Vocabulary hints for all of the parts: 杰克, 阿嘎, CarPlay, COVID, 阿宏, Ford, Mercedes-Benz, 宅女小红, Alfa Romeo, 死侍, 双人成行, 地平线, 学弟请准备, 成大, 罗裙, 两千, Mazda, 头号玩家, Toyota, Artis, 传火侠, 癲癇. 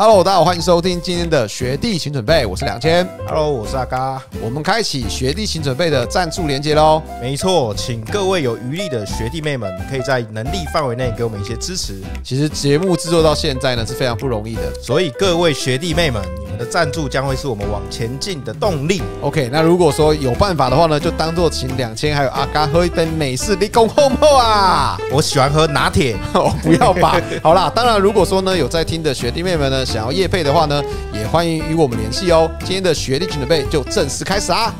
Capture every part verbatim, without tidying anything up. Hello， 大家好，欢迎收听今天的学弟请准备，我是两千。Hello， 我是阿嘎。我们开启学弟请准备的赞助连结咯。没错，请各位有余力的学弟妹们，可以在能力范围内给我们一些支持。其实节目制作到现在呢是非常不容易的，所以各位学弟妹们，你们的赞助将会是我们往前进的动力。OK， 那如果说有办法的话呢，就当做请两千还有阿嘎喝一杯美式，你讲好不好啊？我喜欢喝拿铁，哦，不要吧。好啦，当然如果说呢有在听的学弟妹们呢。想要业配的话呢，也欢迎与我们联系哦。今天的学弟请准备就正式开始啊！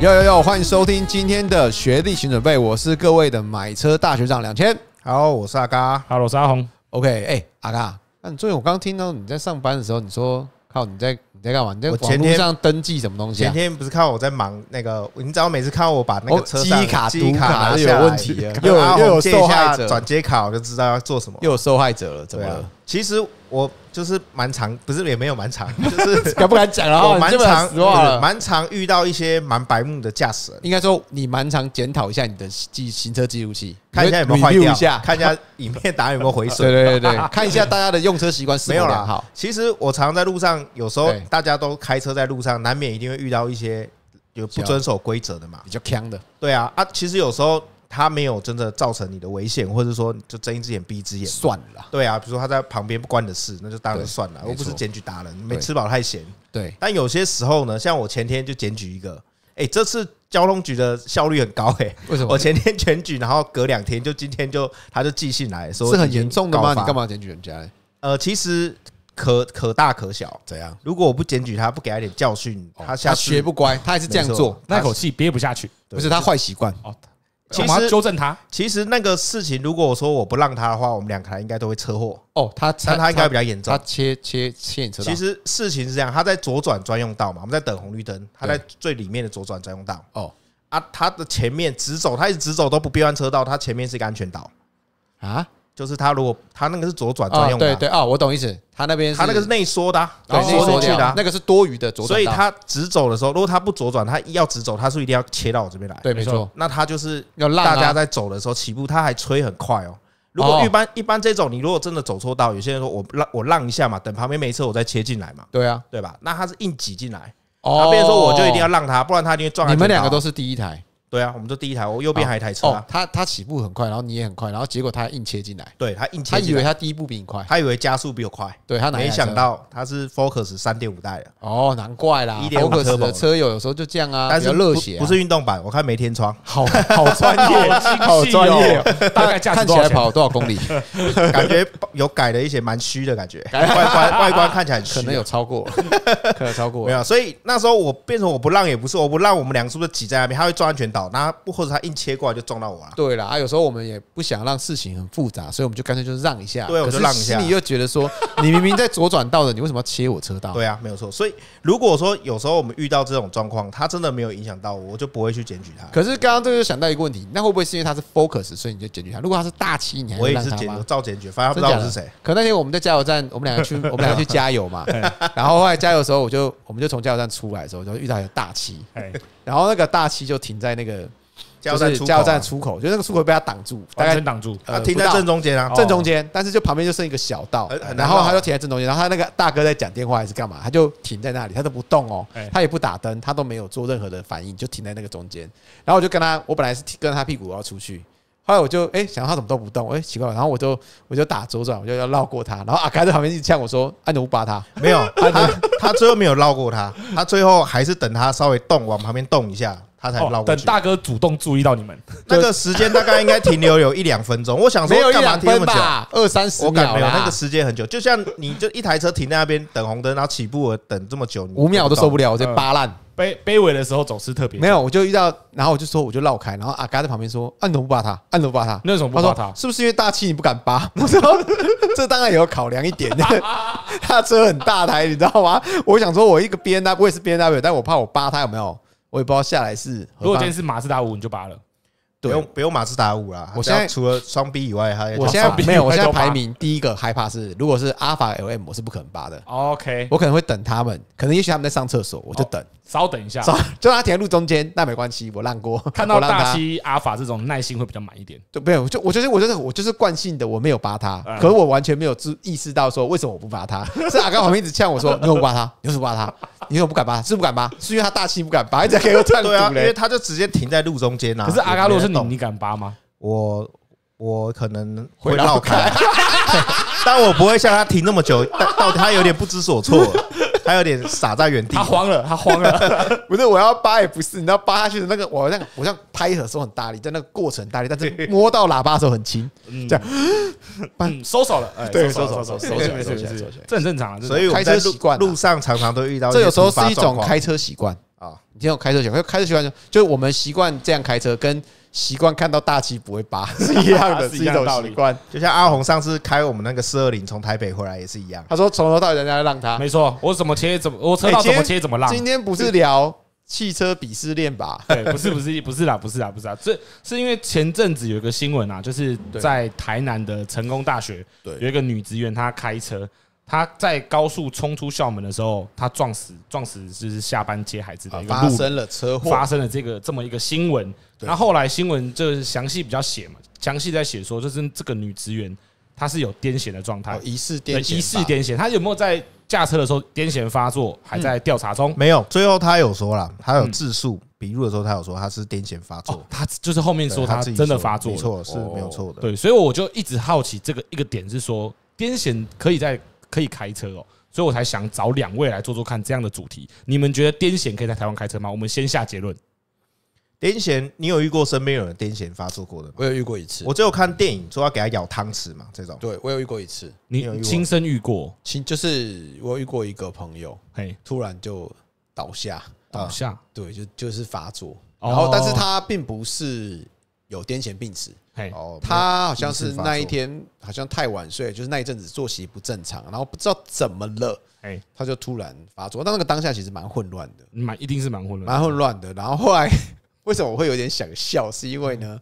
呦呦呦！欢迎收听今天的学弟请准备，我是各位的买车大学长两千。好，我是阿嘎。好，我是阿宏。OK， 哎、欸，阿嘎，那你最近我刚听到你在上班的时候，你说靠你在你在干嘛？你在网路上登记什么东西、啊？前天不是看我在忙那个，你知道每次看我把那个车上、哦、机卡、读卡有问题了，又有又有受害者转接卡，我就知道要做什么，又有受害者了，怎么了？啊、其实我。就是蛮常，不是也没有蛮常，就是敢不敢讲啊？我蛮常，蛮常遇到一些蛮白目的驾驶人。应该说，你蛮常检讨一下你的行车记录器，看一下有没有坏掉，看一下影片档案有没有回损。对对对对，看一下大家的用车习惯是没有良好。其实我常在路上，有时候大家都开车在路上，难免一定会遇到一些有不遵守规则的嘛，比较呛的。对啊啊，其实有时候。他没有真的造成你的危险，或者说就睁一只眼闭一只眼，算了。对啊，比如说他在旁边不关你的事，那就当然算了。我不是检举达人，没吃饱太闲。对，但有些时候呢，像我前天就检举一个，哎，这次交通局的效率很高哎。为什么？我前天检举，然后隔两天就今天就他就寄信来说，是很严重的吗？你干嘛检举人家？呃，其实可可大可小。怎样？如果我不检举他，不给他点教训，他下次学不乖，他还是这样做，那口气憋不下去。不是他坏习惯哦。其实我要纠正他。其实那个事情，如果我说我不让他的话，我们两个应该都会车祸。哦，他但他应该比较严重。他切切切你车道。其实事情是这样，他在左转专用道嘛，我们在等红绿灯，他在最里面的左转专用道。哦，啊，他的前面直走，他一直直走都不变弯车道，他前面是一个安全岛啊。就是他如果他那个是左转专用道，对对啊，我懂意思。他那边他那个是内缩的，对，缩进去的，那个是多余的左转。所以他直走的时候，如果他不左转，他要直走，他是一定要切到我这边来。对，没错。那他就是大家在走的时候起步，他还吹很快哦。如果一般一般这种，你如果真的走错道，有些人说我让我让一下嘛，等旁边没车我再切进来嘛。对啊，对吧？那他是硬挤进来，那别人说我就一定要让他，不然他一定撞。你们两个都是第一台。对啊，我们就第一台，我右边还有一台车、啊哦他。他起步很快，然后你也很快，然后结果他硬切进来。对他硬切进来，他以为他第一步比你快，他以为加速比我快。对他哪没想到他是 Focus 三点五 代的。哦，难怪啦 ，Focus 的车友有时候就这样啊，但是比较热血、啊不，不是运动版，我看没天窗，好好专业，好专业、哦，大概看起来跑多少公里，感觉有改了一些蛮虚的感觉，外观外观看起来很虚，可能有超过，可能超过，没有。所以那时候我变成我不让也不是，我不让我们两个是不是挤在那边，他会抓安全岛。那或者他硬切过来就撞到我了。对啦、啊，有时候我们也不想让事情很复杂，所以我们就干脆就让一下。对，我就让一下。你又觉得说，你明明在左转道的，你为什么要切我车道？对啊，没有错。所以如果说有时候我们遇到这种状况，他真的没有影响到我，我就不会去检举他。可是刚刚这就想到一个问题，那会不会是因为他是 focus， 所以你就检举他？如果他是大七，你还会让他吗？我也是检照检举，反正他不知道我是谁。可那天我们在加油站，我们两个去，我们两个去加油嘛。然后后来加油的时候，我就我们就从加油站出来的时候，就遇到一个大七。然后那个大七就停在那个加油站出口，就那个出口被他挡住，完全挡住。他停在正中间啊，正中间，但是就旁边就剩一个小道，然后他就停在正中间。然后他那个大哥在讲电话还是干嘛，他就停在那里，他都不动哦，他也不打灯，他都没有做任何的反应，就停在那个中间。然后我就跟他，我本来是跟他屁股我要出去。后来我就哎、欸、想他怎么都不动哎、欸、奇怪，然后我就我就打左转，我就要绕过他，然后阿凯在旁边一直呛我说：“按钮不扒他，没有他，他最后没有绕过他，他最后还是等他稍微动往旁边动一下。”他才绕过去、哦。等大哥主动注意到你们，那个时间大概应该停留有一两分钟。我想说，干嘛停那么久？二三十秒，我感觉那个时间很久。就像你就一台车停在那边等红灯，然后起步等这么久，五秒都受不了，我直接扒烂。卑卑微的时候总是特别没有，我就遇到，然后我就说我就绕开，然后阿嘎在旁边说：“啊，你怎么不扒他？啊，你怎么不扒他？那种不扒他，是不是因为大气你不敢扒？”我说：“这当然也有考量一点。”他车很大台，你知道吗？我想说，我一个 B N W， 我也是 B N W， 但我怕我扒他有没有？我也不知道下来是。如果今天是马自达五，你就扒了。不用不用马自达五啦，我现在除了双 B 以外，我现在没有。我现在排名第一个害怕是，如果是阿法 L M， 我是不可能扒的。OK， 我可能会等他们，可能也许他们在上厕所，我就等，稍等一下，就他停在路中间，那没关系，我让过。看到大七阿法这种耐心会比较满一点，对，没有，我就我就是我就是我就是惯性的，我没有扒他，可是我完全没有意识到说为什么我不扒他。是阿刚旁边一直呛我说：“你怎么扒他？你怎么扒他？你怎么不敢扒？是不敢扒？是因为他大七不敢扒，一直给我站住嘞。”对啊，因为他就直接停在路中间啦。可是阿刚如果是你敢扒吗？我我可能会绕开，但我不会像他停那么久，到他有点不知所措，他有点傻在原地，他慌了，他慌了。不是我要扒也不是，你知道扒下去的那个，我像我像拍的时候很大力，在那个过程大力，但是摸到喇叭的时候很轻，这样收手了，对，收手收手收手收手，这很正常。所以我在路上常常都遇到，这有时候是一种开车习惯。你先有开车习惯，开车习惯就是我们习惯这样开车，跟习惯看到大七不会扒是一样的，是一种习惯。就像阿宏上次开我们那个四二零从台北回来也是一样，他说从头到尾人家让他，没错，我怎么切怎么，我车道怎么切怎么让。今天不是聊汽车鄙视链吧？对，不是不是不是啦，不是啦，不是啦，这是因为前阵子有一个新闻啊，就是在台南的成功大学，有一个女职员她开车。他在高速冲出校门的时候，他撞死撞死就是下班接孩子的一个路人，发生了车祸，发生了这个这么一个新闻。那后来新闻就是详细比较写嘛，详细在写说，就是这个女职员她是有癫痫的状态，疑似癫痫，疑似癫痫。她有没有在驾车的时候癫痫发作，还在调查中？没有，最后她有说了，她有自述。笔录的时候，他有说他是癫痫发作，他就是后面说他真的发作，没错，是没有错的。对，所以我就一直好奇这个一个点是说，癫痫可以在可以开车哦，所以我才想找两位来做做看这样的主题。你们觉得癫痫可以在台湾开车吗？我们先下结论。癫痫，你有遇过身边有人癫痫发作过的吗？我有遇过一次，我只有看电影说要给他咬汤匙嘛，这种。对，我有遇过一次。你亲身遇过？亲就是我遇过一个朋友，突然就倒下，倒下，对，就就是发作。然后，但是他并不是有癫痫病史。他好像是那一天好像太晚睡，就是那一阵子作息不正常，然后不知道怎么了，他就突然发作。但那个当下其实蛮混乱的，蛮一定是蛮混乱，蛮混乱的。然后后来为什么我会有点想笑，是因为呢，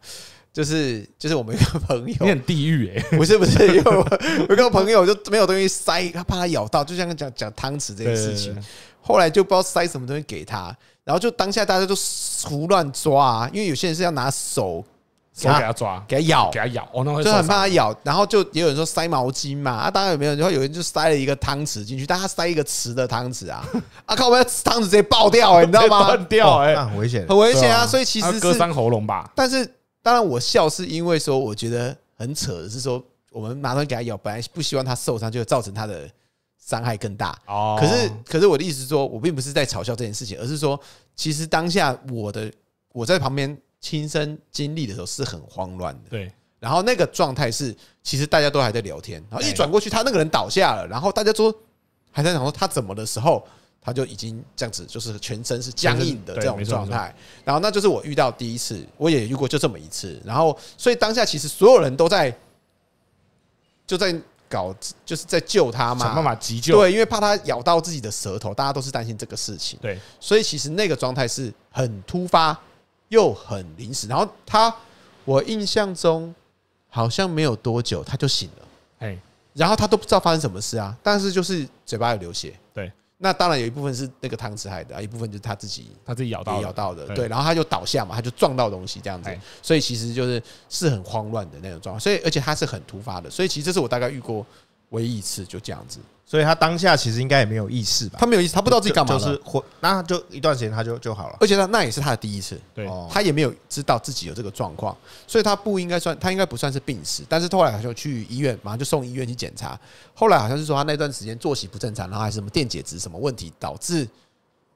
就是就是我们一个朋友，你很地狱哎，不是不是，因为我一个朋友就没有东西塞，他怕他咬到，就像讲讲汤匙这件事情，后来就不知道塞什么东西给他，然后就当下大家就胡乱抓啊，因为有些人是要拿手。手给他抓，给他咬，给他咬，哦，那会就很怕他咬。然后就也有人说塞毛巾嘛，啊，当然有没有，然后有人就塞了一个汤匙进去，但他塞一个瓷的汤匙啊，啊靠，我要汤匙直接爆掉哎、欸，你知道吗？断掉哎、欸哦，很危险，很危险啊！所以其实是割伤喉咙吧。但是当然我笑是因为说，我觉得很扯的是说，我们拿东西给他咬，本来不希望他受伤，就造成他的伤害更大。哦，可是可是我的意思是说，我并不是在嘲笑这件事情，而是说，其实当下我的我在旁边。亲身经历的时候是很慌乱的，对。然后那个状态是，其实大家都还在聊天，然后一转过去，他那个人倒下了，然后大家说还在想说他怎么的时候，他就已经这样子，就是全身是僵硬的这种状态。然后那就是我遇到第一次，我也遇过就这么一次。然后所以当下其实所有人都在就在搞，就是在救他嘛，想办法急救。对，因为怕他咬到自己的舌头，大家都是担心这个事情。对，所以其实那个状态是很突发。又很临时，然后他，我印象中好像没有多久他就醒了，然后他都不知道发生什么事啊，但是就是嘴巴有流血，对，那当然有一部分是那个汤匙害的，一部分就是他自己他自己咬到咬到的，对，然后他就倒下嘛，他就撞到东西这样子，所以其实就是是很慌乱的那种状况，所以而且他是很突发的，所以其实这是我大概遇过唯一一次就这样子。所以他当下其实应该也没有意识吧？他没有意识，他不知道自己干嘛了。就是那就一段时间他就就好了。而且他那也是他的第一次，对，他也没有知道自己有这个状况，所以他不应该算，他应该不算是病史。但是后来好像去医院，马上就送医院去检查。后来好像是说他那段时间作息不正常，然后还是什么电解质什么问题导致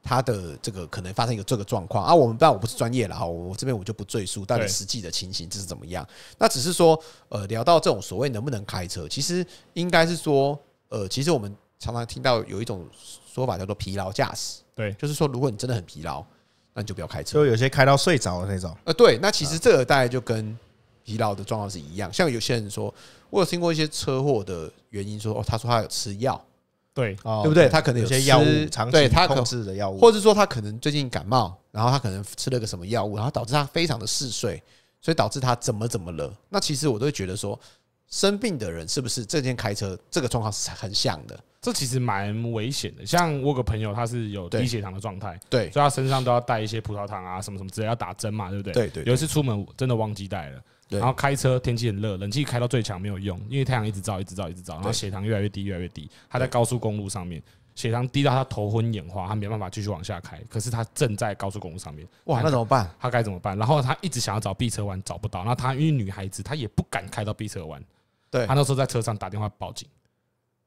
他的这个可能发生一个这个状况啊。我们当然我不是专业了哈，我这边我就不赘述到底实际的情形这是怎么样。那只是说呃聊到这种所谓能不能开车，其实应该是说。呃，其实我们常常听到有一种说法叫做疲劳驾驶对，就是说如果你真的很疲劳，那你就不要开车。就有些开到睡着的那种。呃，对，那其实这个大概就跟疲劳的状况是一样。像有些人说，我有听过一些车祸的原因说，说哦，他说他有吃药。对，哦、对不对？他可能有些药物长期控制的药物，或者说他可能最近感冒，然后他可能吃了个什么药物，然后导致他非常的嗜睡，所以导致他怎么怎么了。那其实我都会觉得说，生病的人是不是这件开车这个状况是很像的？这其实蛮危险的。像我有个朋友，他是有低血糖的状态，对，所以他身上都要带一些葡萄糖啊，什么什么之类，要打针嘛，对不对？对 对, 对。有一次出门真的忘记带了。然后开车，天气很热，冷气开到最强没有用，因为太阳一直照，一直照，一直照，然后血糖越来越低，越来越低。他在高速公路上面，血糖低到他头昏眼花，他没办法继续往下开。可是他正在高速公路上面，哇，那怎么办？他该怎么办？然后他一直想要找避车弯，找不到。那他因为女孩子，他也不敢开到避车弯。对，他那时候在车上打电话报警。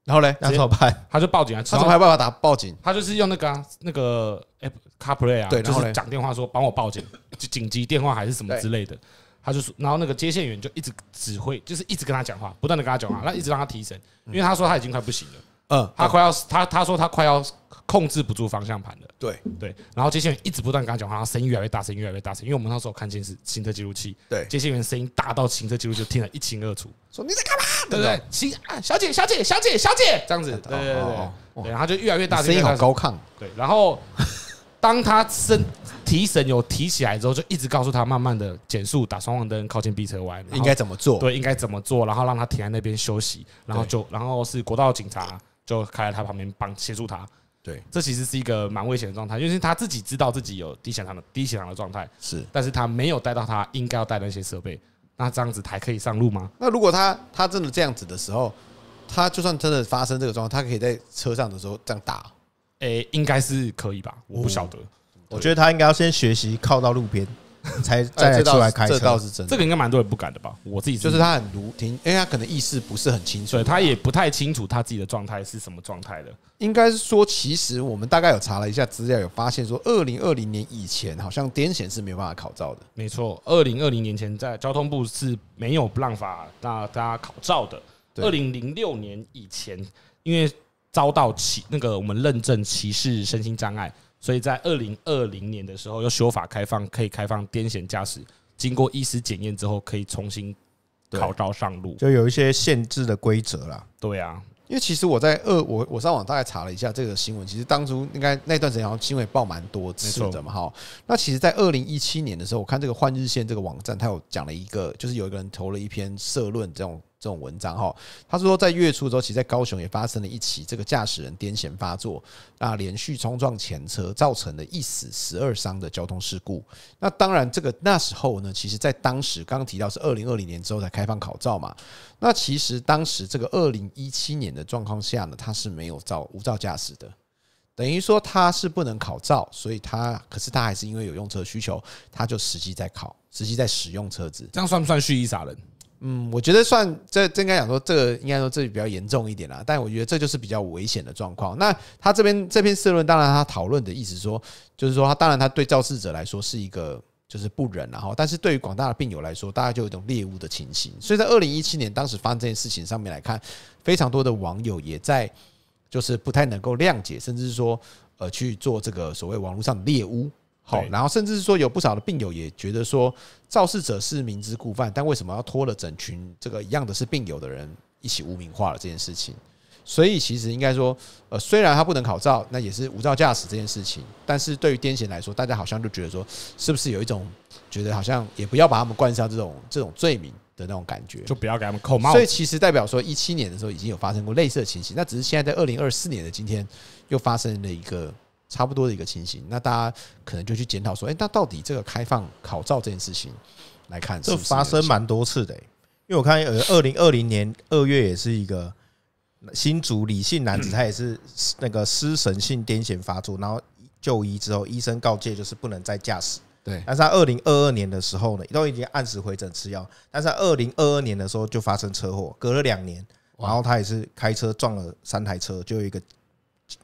然后嘞，那怎么办？他就报警啊！他怎么还有办法打报警？他就是用那个、啊、那个 App CarPlay 啊，就是讲电话说帮我报警，紧急电话还是什么之类的。他就然后那个接线员就一直指挥，就是一直跟他讲话，不断的跟他讲话，那一直让他提神，因为他说他已经快不行了，嗯，他快要他他说他快要控制不住方向盘了，对对，然后接线员一直不断跟他讲话，然后声音越来越大，声音越来越大声，因为我们那时候看监视行车记录器，对，接线员声音大到行车记录器听得一清二楚，说你在干嘛，对不对？行啊，小姐小姐小姐小姐这样子，对对对对，然后就越来越大，声音好高亢，对，然后。当他身提神有提起来之后，就一直告诉他慢慢的减速，打双黄灯，靠近避车弯，应该怎么做？对，应该怎么做？然后让他停在那边休息，然后就然后是国道警察就开在他旁边帮协助他。对，这其实是一个蛮危险的状态，因为他自己知道自己有低血糖的低血糖的状态，是，但是他没有带到他应该要带的那些设备，那这样子还可以上路吗？那如果他他真的这样子的时候，他就算真的发生这个状况，他可以在车上的时候这样打。诶、欸，应该是可以吧？我不晓得、嗯，我觉得他应该要先学习靠到路边，才再来出来开车。这倒是真的，这个应该蛮多人不敢的吧？我自己就是他很如听，因为他可能意识不是很清楚，对他也不太清楚他自己的状态是什么状态的。应该是说，其实我们大概有查了一下资料，有发现说，二零二零年以前好像癫痫是没有办法考照的。没错，二零二零年前在交通部是没有办法让大家考照的。二零零六年以前，因为遭到歧那个我们认证歧视身心障碍，所以在二零二零年的时候，又修法开放可以开放癫痫驾驶，经过医师检验之后，可以重新考照上路，就有一些限制的规则啦。对啊，因为其实我在二我我上网大概查了一下这个新闻，其实当初应该那段时间好像新闻报蛮多次的嘛哈。那其实，在二零一七年的时候，我看这个换日线这个网站，它有讲了一个，就是有一个人投了一篇社论这种。这种文章哈，他说在月初的时候，其实在高雄也发生了一起这个驾驶人癫痫发作，那连续冲撞前车，造成了一死十二伤的交通事故。那当然，这个那时候呢，其实在当时刚提到是二零二零年之后才开放考照嘛。那其实当时这个二零一七年的状况下呢，他是没有照无照驾驶的，等于说他是不能考照，所以他可是他还是因为有用车需求，他就实际在考，实际在使用车子，这样算不算蓄意杀人？嗯，我觉得算这这应该讲说，这个应该说这比较严重一点啦。但我觉得这就是比较危险的状况。那他这边这篇社论，当然他讨论的意思说，就是说他当然他对肇事者来说是一个就是不仁，然后但是对于广大的病友来说，大概就有一种猎物的情形。所以在二零一七年当时发生这件事情上面来看，非常多的网友也在就是不太能够谅解，甚至是说呃去做这个所谓网络上的猎物。好，然后甚至是说有不少的病友也觉得说，肇事者是明知故犯，但为什么要拖了整群这个一样的是病友的人一起污名化了这件事情？所以其实应该说，呃，虽然他不能考照，那也是无照驾驶这件事情，但是对于癫痫来说，大家好像就觉得说，是不是有一种觉得好像也不要把他们冠上这种这种罪名的那种感觉，就不要给他们扣帽子。所以其实代表说，一七年的时候已经有发生过类似的情形，那只是现在在二零二四年的今天又发生了一个。差不多的一个情形，那大家可能就去检讨说，哎、欸，那到底这个开放考照这件事情来看是不是，这发生蛮多次的、欸，因为我看呃，二零二零年二月也是一个新竹李姓男子，他也是那个失神性癫痫发作，然后就医之后，医生告诫就是不能再驾驶。对，但是他二零二二年的时候呢，都已经按时回诊吃药，但是二零二二年的时候就发生车祸，隔了两年，然后他也是开车撞了三台车，就有一个。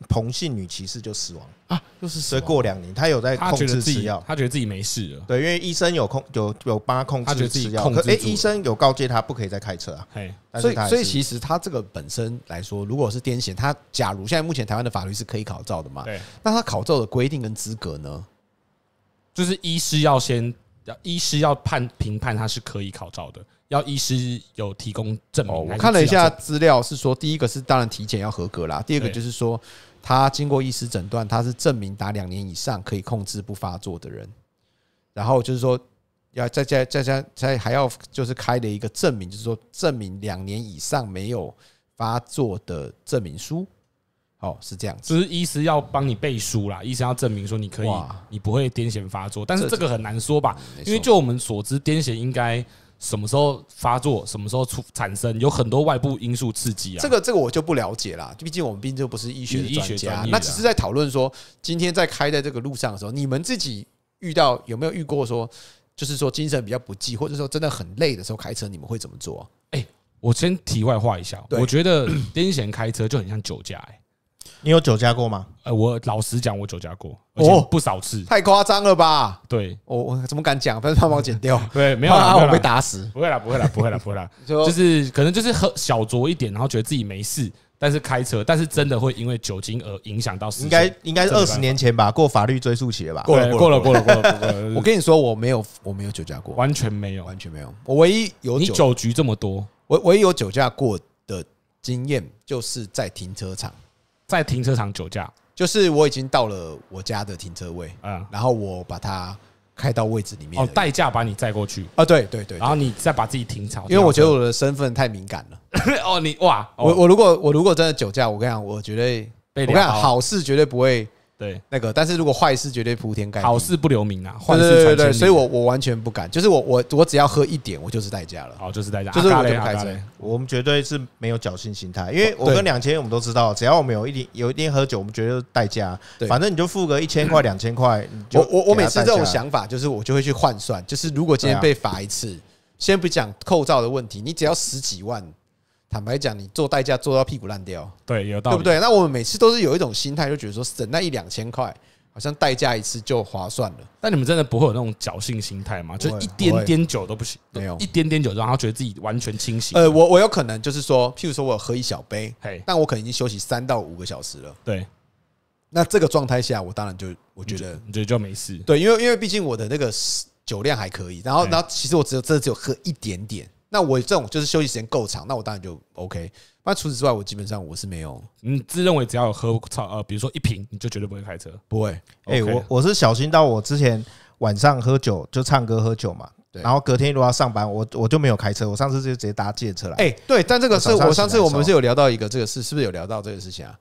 彭姓女骑士就死亡啊，就是所以过两年他有在控制吃药，他觉得自己没事了。对，因为医生有控有有帮他控制吃药，可哎、欸，医生有告诫他不可以再开车啊。所以所以其实他这个本身来说，如果是癫痫，他假如现在目前台湾的法律是可以考照的嘛？对，那他考照的规定跟资格呢？就是医师要先，医师要判评判他是可以考照的。要医师有提供证明。哦、我看了一下资料，是说第一个是当然体检要合格啦，第二个就是说他经过医师诊断，他是证明达两年以上可以控制不发作的人。然后就是说要再加再加再还要就是开了一个证明，就是说证明两年以上没有发作的证明书。哦，是这样子，就是医师要帮你背书啦，医生要证明说你可以，你不会癫痫发作。但是这个很难说吧，因为就我们所知，癫痫应该。什么时候发作，什么时候出产生，有很多外部因素刺激啊。这个这个我就不了解啦，毕竟我们毕竟不是医学的专家，那只是在讨论说，今天在开在这个路上的时候，你们自己遇到有没有遇过说，就是说精神比较不济，或者说真的很累的时候开车，你们会怎么做、啊？哎、欸，我先题外话一下，我觉得癫痫开车就很像酒驾、欸。你有酒驾过吗？呃，我老实讲，我酒驾过，而且不少次，哦、太夸张了吧？对，我、哦、我怎么敢讲？但是他帮我剪掉，对，没有啦，我被打死，不会啦，不会啦，不会啦，不会啦，就是可能就是喝小酌一点，然后觉得自己没事，但是开车，但是真的会因为酒精而影响到视线。应该应该是二十年前吧，过法律追溯期了吧？过了过了过了过了过了。我跟你说，我没有我没有酒驾过，完全没有，完全没有。我唯一有你酒局这么多，我唯一有酒驾过的经验就是在停车场。在停车场酒驾，就是我已经到了我家的停车位，嗯，然后我把它开到位置里面，哦，代驾把你载过去啊，对对对，然后你再把自己停好，因为我觉得我的身份太敏感了。哦，你哇，我我如果我如果真的酒驾，我跟你讲，我绝对，我跟你讲，好事绝对不会对那个，但是如果坏事绝对铺天盖地，好事不留名啊，坏事传千里。对对对，所以我我完全不敢，就是我我我只要喝一点，我就是代驾了，好，就是代驾，就是我就不开车。我们绝对是没有侥幸心态，因为我跟两千我们都知道，只要我们有一点有一点喝酒，我们绝对代驾，反正你就付个一千块两千块。我我我每次这种想法就是我就会去换算，就是如果今天被罚一次，先不讲扣照的问题，你只要十几万。坦白讲，你做代驾做到屁股烂掉，对，有道理，对不对？那我们每次都是有一种心态，就觉得说省那一两千块，好像代驾一次就划算了。但你们真的不会有那种侥幸心态吗？就一点点酒都不行，没有一点点酒，然后觉得自己完全清醒。呃，我我有可能就是说，譬如说我有喝一小杯，但我可能已经休息三到五个小时了。对，那这个状态下，我当然就我觉得，你觉得就没事。对，因为因为毕竟我的那个酒量还可以，然后然后其实我只有真的只有喝一点点。那我这种就是休息时间够长，那我当然就 OK。那除此之外，我基本上我是没有。你自认为只要有喝呃，比如说一瓶，你就绝对不会开车，不会。哎、欸，我我是小心到我之前晚上喝酒就唱歌喝酒嘛，然后隔天如果要上班，我我就没有开车，我上次就直接搭计程车来。哎、欸，对，但这个是我上次我们是有聊到一个这个事，是不是有聊到这个事情啊？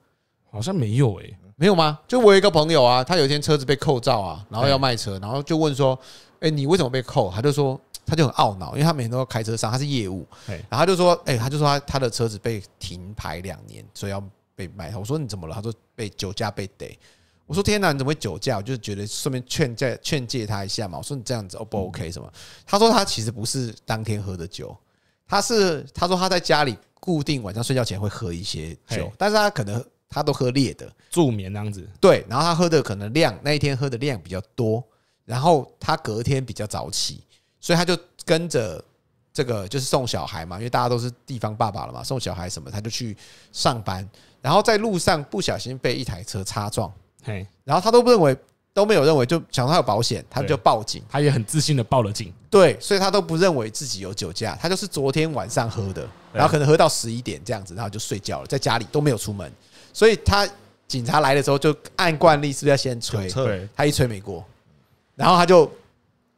好像没有哎、欸，没有吗？就我有一个朋友啊，他有一天车子被扣照啊，然后要卖车，然后就问说：“哎、欸，你为什么被扣？”他就说。他就很懊恼，因为他每天都要开车上，他是业务，然后他就说：“哎、欸，他就说 他, 他的车子被停牌两年，所以要被卖。”我说：“你怎么了？”他说：“被酒驾被逮。”我说：“天哪，你怎么会酒驾？”我就觉得顺便劝诫劝诫他一下嘛。我说：“你这样子 O、哦、不 OK 什么？”他说：“他其实不是当天喝的酒，他是他说他在家里固定晚上睡觉前会喝一些酒，但是他可能他都喝烈的助眠那样子。对，然后他喝的可能量那一天喝的量比较多，然后他隔天比较早起。”所以他就跟着这个就是送小孩嘛，因为大家都是地方爸爸了嘛，送小孩什么他就去上班，然后在路上不小心被一台车擦撞，然后他都不认为都没有认为，就想他有保险，他就报警，他也很自信的报了警，对，所以他都不认为自己有酒驾，他就是昨天晚上喝的，然后可能喝到十一点这样子，然后就睡觉了，在家里都没有出门，所以他警察来的时候就按惯例是不是要先吹，他一吹没过，然后他就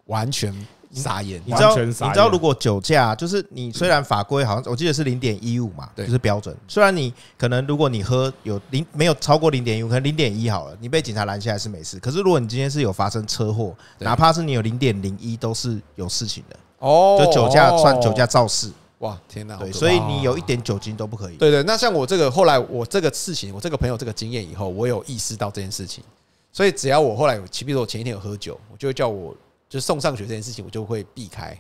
完全。傻眼，你知道？你知道如果酒驾，就是你虽然法规好像我记得是零点一五嘛，就是标准。虽然你可能如果你喝有零没有超过零点一五，可能零点一好了，你被警察拦下来是没事。可是如果你今天是有发生车祸，哪怕是你有零点零一，都是有事情的。哦，就酒驾算酒驾肇事。哇，天哪！对，所以你有一点酒精都不可以。对对，那像我这个后来我这个事情，我这个朋友这个经验以后，我有意识到这件事情，所以只要我后来，比如说我前一天有喝酒，我就会叫我。就送上学这件事情，我就会避开。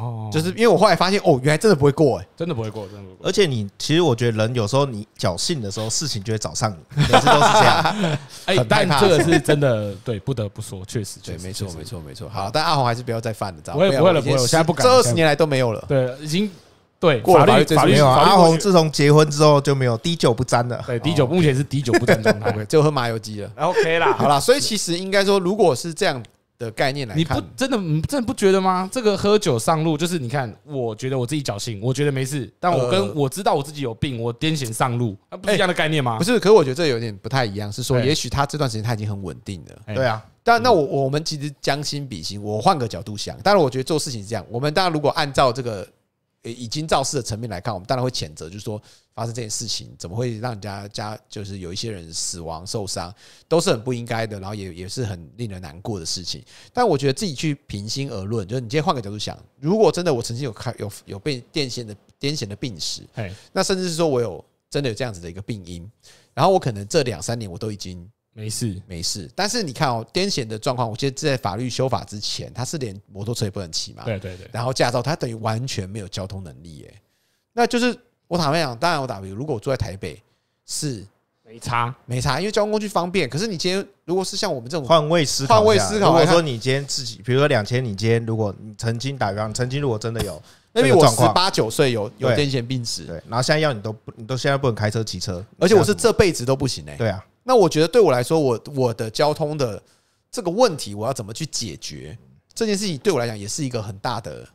哦，就是因为我后来发现，哦，原来真的不会过，哎，真的不会过，真的不会过。而且你其实我觉得人有时候你侥幸的时候，事情就会找上你，每次都是这样。哎，但这个是真的，对，不得不说，确实，对，没错，没错，没错。好，但阿宏还是不要再犯了，知道吗？不会，不会了，不会，我现在不敢。这二十年来都没有了，对，已经对法律法律。阿宏自从结婚之后就没有滴酒不沾了，对，滴酒目前是滴酒不沾状态，就喝麻油鸡了。OK 啦，好啦，所以其实应该说，如果是这样的概念来看，你不真的真的不觉得吗？这个喝酒上路就是你看，我觉得我自己侥幸，我觉得没事，但我跟我知道我自己有病，我癫痫上路，那不是一样的概念吗？欸、不是，可是我觉得这有点不太一样，是说也许他这段时间他已经很稳定了，欸、对啊。但那我我们其实将心比心，我换个角度想，当然我觉得做事情是这样，我们当然如果按照这个已经肇事的层面来看，我们当然会谴责，就是说发生这件事情怎么会让人家家就是有一些人死亡受伤，都是很不应该的，然后也也是很令人难过的事情。但我觉得自己去平心而论，就是你今天换个角度想，如果真的我曾经有开有有被癫痫的癫痫的病史，那甚至是说我有真的有这样子的一个病因，然后我可能这两三年我都已经没事没事，但是你看哦，癫痫的状况，我记得在法律修法之前，他是连摩托车也不能骑嘛，对对对，然后驾照他等于完全没有交通能力耶。那就是我坦白讲，当然我打比，如果我住在台北是没差没差，因为交通工具方便。可是你今天如果是像我们这种换位思考，换位思考，如果说你今天自己，比如说两千，你今天如果你曾经打比方，曾经如果真的有。因为我十八九岁有有癫痫病史，对，然后现在要你都不你都现在不能开车骑车，而且我是这辈子都不行哎、欸。对啊，那我觉得对我来说，我我的交通的这个问题，我要怎么去解决这件事情，对我来讲也是一个很大的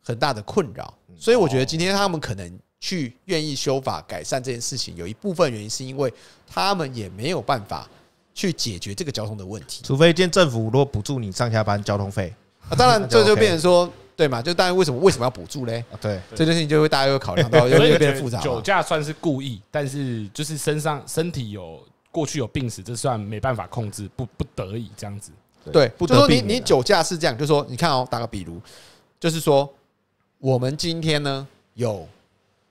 很大的困扰。所以我觉得今天他们可能去愿意修法改善这件事情，有一部分原因是因为他们也没有办法去解决这个交通的问题，除非今天政府如果补助你上下班交通费、啊，当然这就变成说。对嘛？就当然，为什么为什么要补助嘞？对，这件事情就会大家会考量到，就会变复杂。酒驾算是故意，但是就是身上身体有过去有病史，这算没办法控制，不不得已这样子。对，不得避免。就说你你酒驾是这样，就说你看哦，打个比如，就是说我们今天呢有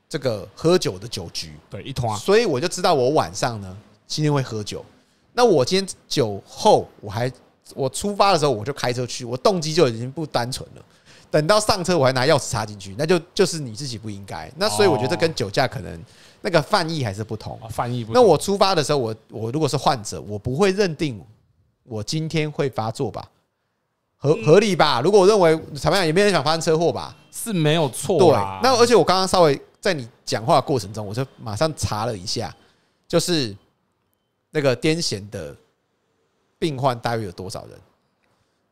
这个喝酒的酒局，对一团，所以我就知道我晚上呢今天会喝酒。那我今天酒后，我还我出发的时候我就开车去，我动机就已经不单纯了。等到上车我还拿钥匙插进去，那就就是你自己不应该。那所以我觉得跟酒驾可能那个犯意还是不同。犯意不同。那我出发的时候，我我如果是患者，我不会认定我今天会发作吧？合合理吧？如果我认为裁判也没人想发生车祸吧，是没有错。对。那而且我刚刚稍微在你讲话的过程中，我就马上查了一下，就是那个癫痫的病患大约有多少人？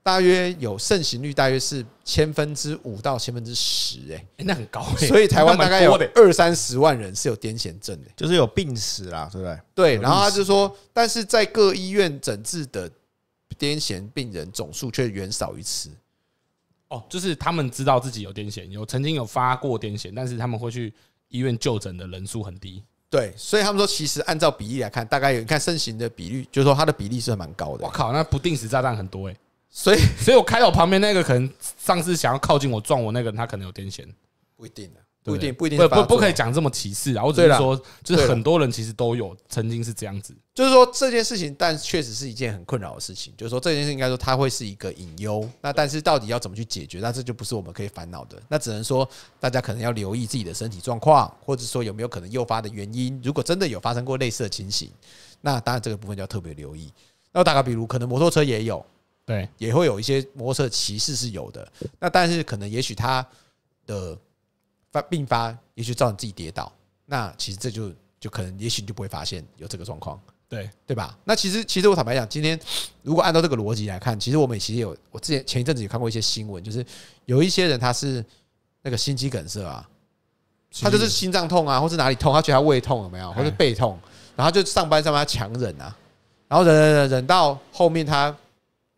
大约有盛行率，大约是千分之五到千分之十，哎，那很高、欸，所以台湾大概有二三十万人是有癫痫症的、欸，就是有病史啦，对不对？对，然后他就说，但是在各医院诊治的癫痫病人总数却远少于此。哦，就是他们知道自己有癫痫，有曾经有发过癫痫，但是他们会去医院就诊的人数很低。对，所以他们说，其实按照比例来看，大概有你看盛行的比率，就是说它的比例是蛮高的、欸。我靠，那不定时炸弹很多哎、欸。所以，所以我开到旁边那个可能上次想要靠近我撞我那个人，他可能有癫痫，不一定的，不一定，不一定，不不不可以讲这么歧视啊！我只是说，就是很多人其实都有曾经是这样子，就是说这件事情，但确实是一件很困扰的事情。就是说这件事应该说它会是一个隐忧，那但是到底要怎么去解决，那这就不是我们可以烦恼的。那只能说大家可能要留意自己的身体状况，或者说有没有可能诱发的原因。如果真的有发生过类似的情形，那当然这个部分就要特别留意。那打个比如，可能摩托车也有。对，也会有一些摩托车歧视是有的，那但是可能也许他的并发，也许造成自己跌倒，那其实这就就可能也许你就不会发现有这个状况，对对吧？那其实其实我坦白讲，今天如果按照这个逻辑来看，其实我们其实有我之前前一阵子有看过一些新闻，就是有一些人他是那个心肌梗塞啊，他就是心脏痛啊，或是哪里痛，他觉得他胃痛有没有，或是背痛，然后就上班上班强忍啊，然后忍忍忍忍到后面他。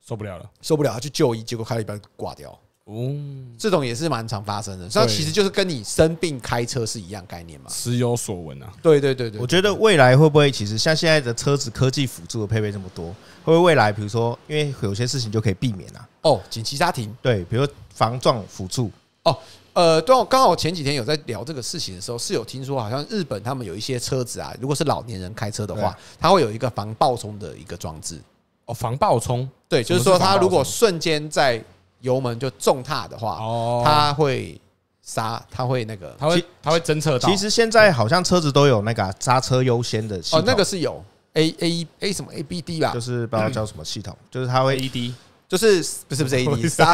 受不了了，受不了，他去就医，结果开了一半挂掉。哦，这种也是蛮常发生的。那其实就是跟你生病开车是一样概念嘛。时有所闻啊。对对对对，我觉得未来会不会其实像现在的车子科技辅助的配备这么多，会不会未来比如说因为有些事情就可以避免啊？哦，紧急刹停。对，比如说防撞辅助。哦，呃，对，刚好前几天有在聊这个事情的时候，是有听说好像日本他们有一些车子啊，如果是老年人开车的话，它会有一个防爆冲的一个装置。哦，防爆冲，对，就是说他如果瞬间在油门就重踏的话，哦，它会刹，它会那个，它会它会侦测到。其实现在好像车子都有那个刹车优先的系统，哦，那个是有 A A A 什么 A B D 吧，就是不知道叫什么系统，就是它会 A D。就是不是不是 A D 刹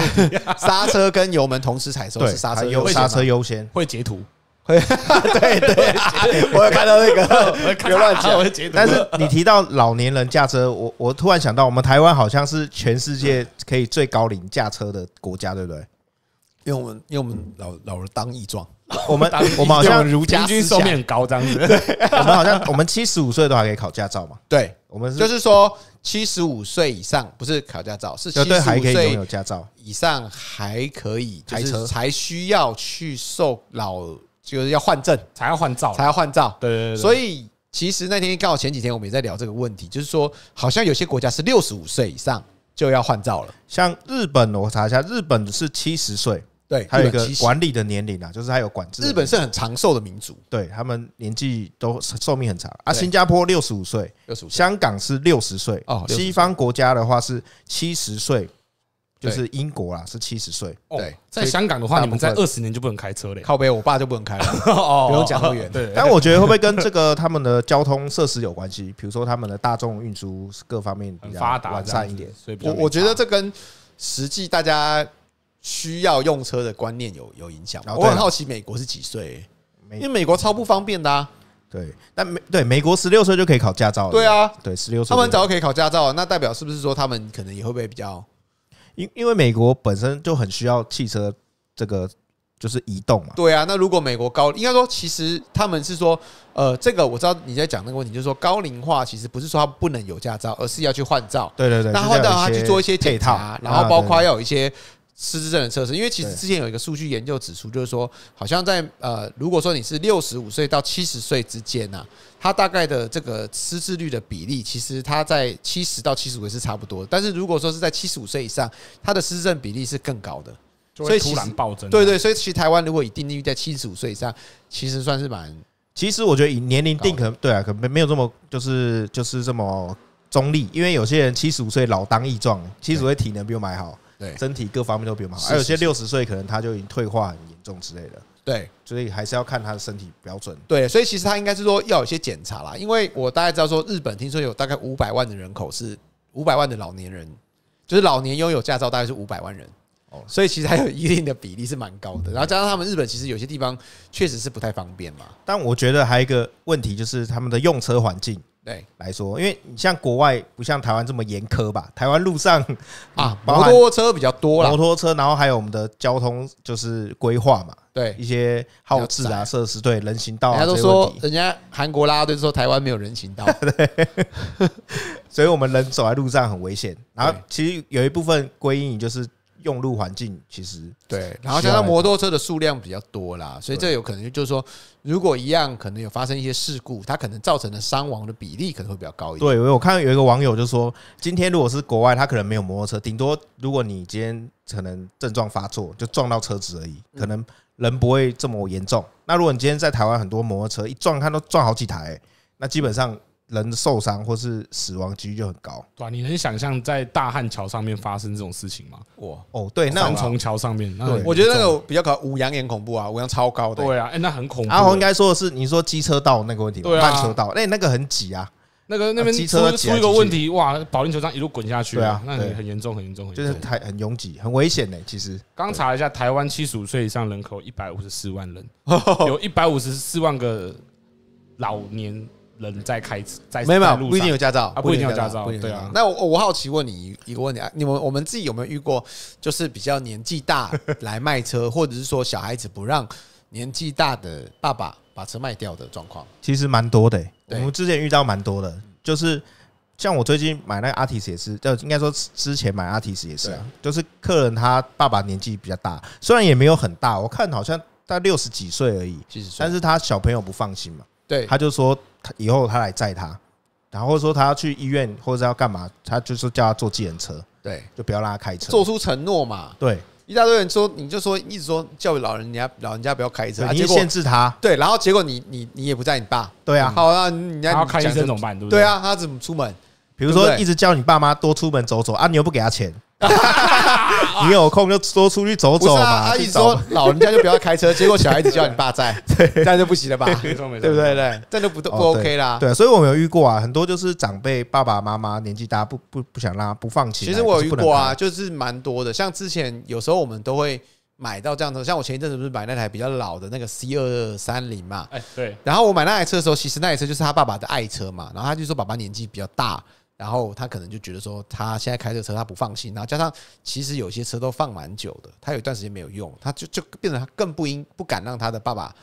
刹车跟油门同时踩收是刹车优刹车优先会截图会对对、啊，我有看到那个别乱讲。但是你提到老年人驾车，我我突然想到，我们台湾好像是全世界可以最高龄驾车的国家，对不对？因为我们因为我们老老人当益壮，我们我们好像儒家平均寿命高这样子。我们好像我们七十五岁都还可以考驾照嘛？对，我们就是说。七十五岁以上不是考驾照，是七十五岁拥有驾照以上还可以开车，才需要去受老，就是要换证，才要换照，才要换照。对对对。所以其实那天刚好前几天我们也在聊这个问题，就是说好像有些国家是六十五岁以上就要换照了，像日本我查一下，日本是七十岁，对，还有一个管理的年龄啊，就是还有管制。日本是很长寿的民族，对他们年纪都寿命很长啊。新加坡六十五岁，香港是六十岁，西方国家的话是七十岁，就是英国啦是七十岁。对，在香港的话，你们在二十年就不能开车嘞。靠北，我爸就不能开了，不用讲那么远。但我觉得会不会跟这个他们的交通设施有关系？比如说他们的大众运输各方面比较完善一点，我我觉得这跟实际大家。需要用车的观念有有影响。我很好奇美国是几岁，因为美国超不方便的啊。对，但美对美国十六岁就可以考驾照了。对啊，对，十六岁他们早就可以考驾照了，那代表是不是说他们可能也会不会比较？因因为美国本身就很需要汽车这个就是移动嘛。对啊，那如果美国高，应该说其实他们是说，呃，这个我知道你在讲那个问题，就是说高龄化其实不是说他不能有驾照，而是要去换照。对对对，那换照他去做一些检查，然后包括要有一些。失智症的测试，因为其实之前有一个数据研究指出，就是说，好像在呃，如果说你是六十五岁到七十岁之间呐、啊，它大概的这个失智率的比例，其实它在七十到七十五是差不多的。但是如果说是在七十五岁以上，它的失智症比例是更高的，所以突然暴增。对对，所以其实台湾如果以定义在七十五岁以上，其实算是蛮……其实我觉得以年龄定可能对啊，可能没有这么就是就是这么中立，因为有些人七十五岁老当益壮，七十五岁体能比我们还好。身体各方面都比我们好，而有些六十岁可能他就已经退化很严重之类的。对，所以还是要看他的身体标准。对，所以其实他应该是说要有些检查啦，因为我大概知道说日本听说有大概五百万的人口是五百万的老年人，就是老年拥有驾照大概是五百万人，所以其实还有一定的比例是蛮高的。然后加上他们日本其实有些地方确实是不太方便嘛。但我觉得还有一个问题就是他们的用车环境。对来说，因为你像国外不像台湾这么严苛吧？台湾路上啊，摩托车比较多啦，摩托车，然后还有我们的交通就是规划嘛，对一些号志啊、设施，对人行道、啊，人家都说人家韩国啦，就是说台湾没有人行道，对，所以我们人走在路上很危险。然后其实有一部分归因就是用路环境，其实对，然后加上摩托车的数量比较多啦，所以这有可能就是说。如果一样可能有发生一些事故，它可能造成的伤亡的比例可能会比较高一点。对，我看有一个网友就说，今天如果是国外，他可能没有摩托车，顶多如果你今天可能症状发作就撞到车子而已，可能人不会这么严重。那如果你今天在台湾很多摩托车一撞，它都撞好几台、欸，那基本上人受伤或是死亡几率就很高。对、啊，你能想象在大汉桥上面发生这种事情吗？哇哦，对，那三重桥上面，对，我觉得那个比较搞五羊也很恐怖啊，五羊超高的、欸。对啊，哎、欸，那很恐怖、欸。阿宏应该说的是，你说机车道那个问题，对啊，慢车道，哎、欸，那个很挤啊，那个那边机车出一个问题，哇，保龄球场一路滚下去、啊，对啊，那很严重，很严重，就是台很拥挤，很危险呢、欸。其实刚查一下，台湾七十五岁以上人口一百五十四万人，有一百五十四万个老年。人在开在没有没有不一定有驾照啊，不一定有驾照，对啊。那我我好奇问你一个问题啊，你们我们自己有没有遇过，就是比较年纪大来卖车，或者是说小孩子不让年纪大的爸爸把车卖掉的状况？其实蛮多的、欸，我们之前遇到蛮多的，就是像我最近买那个 Artis 也是，就应该说之前买 Artis 也是啊，就是客人他爸爸年纪比较大，虽然也没有很大，我看好像大概六十几岁而已，但是他小朋友不放心嘛，对，他就说。以后他来载他，然后说他要去医院或者要干嘛，他就是叫他坐计程车，对，就不要让他开车，做出承诺嘛。对，一大堆人说，你就说一直说叫老人家老人家不要开车，你就限制他，对，然后结果你你你也不载你爸，对啊，好，那人家要开医生怎么办？对不对？对啊，他怎么出门？比如说一直叫你爸妈多出门走走啊，你又不给他钱。你有空就多出去走走嘛。啊、阿姨说老人家就不要开车，结果小孩子叫你爸在，这样就不行了吧？对不对？对，这就不不 OK 啦。对，所以我们有遇过啊，很多就是长辈爸爸妈妈年纪大，不不不想让他不放弃。其实我有遇过啊，就是蛮多的。像之前有时候我们都会买到这样的，像我前一阵子不是买那台比较老的那个 C 二三零嘛？哎，对。然后我买那台车的时候，其实那台车就是他爸爸的爱车嘛。然后他就说爸爸年纪比较大。然后他可能就觉得说，他现在开这个车他不放心，然后加上其实有些车都放蛮久的，他有一段时间没有用，他就就变成他更不应不敢让他的爸爸